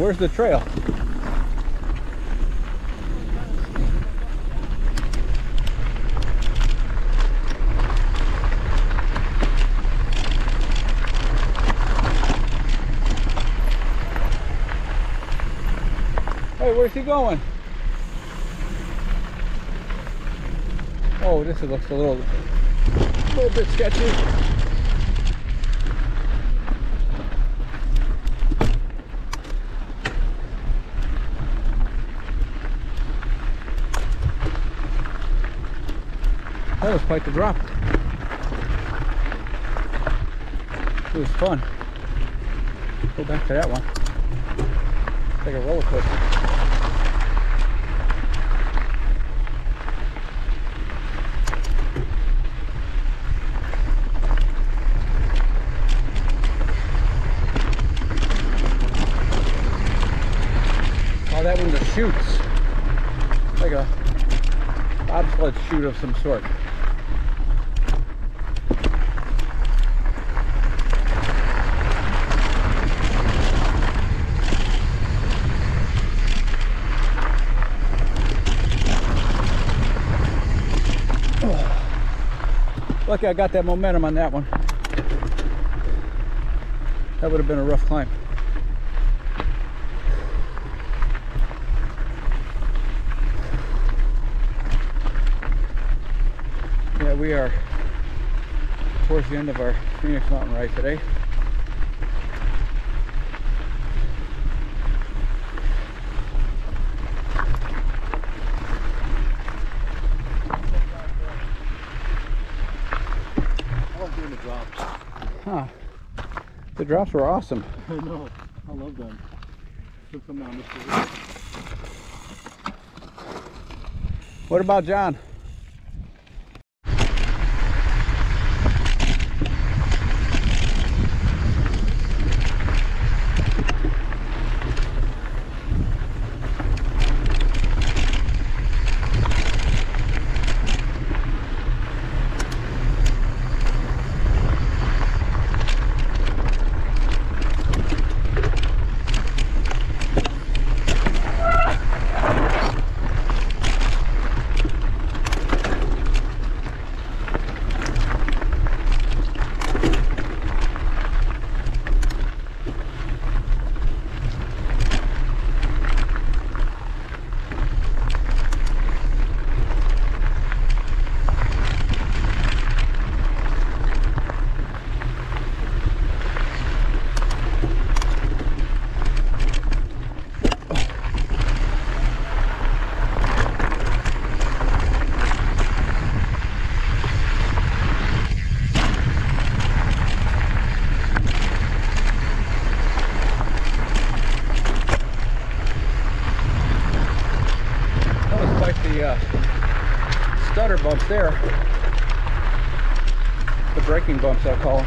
where's the trail? Hey, where's he going? Oh, this looks a little bit sketchy. That was quite the drop. It was fun. Go back to that one. It's like a roller coaster. Oh, that one's a chute. It's like a bobsled chute of some sort. Oh. Lucky I got that momentum on that one. That would have been a rough climb. We are towards the end of our Phoenix Mountain ride today. I love doing the drops. Huh. The drops were awesome. I know. I love them. They'll come down this way. What about John? Stutter bumps there, the braking bumps I call them.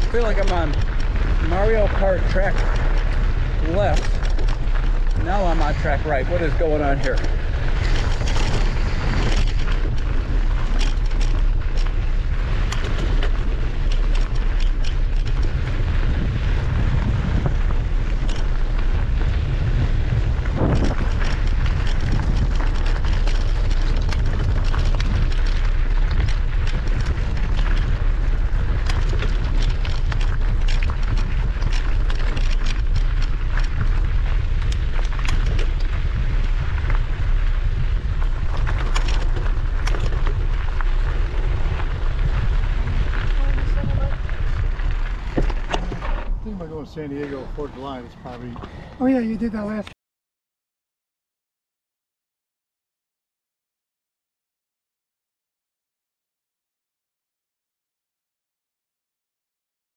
I feel like I'm on Mario Kart track left. Now I'm on track right. What is going on here? San Diego, 4th of July, it's probably... Oh yeah, you did that last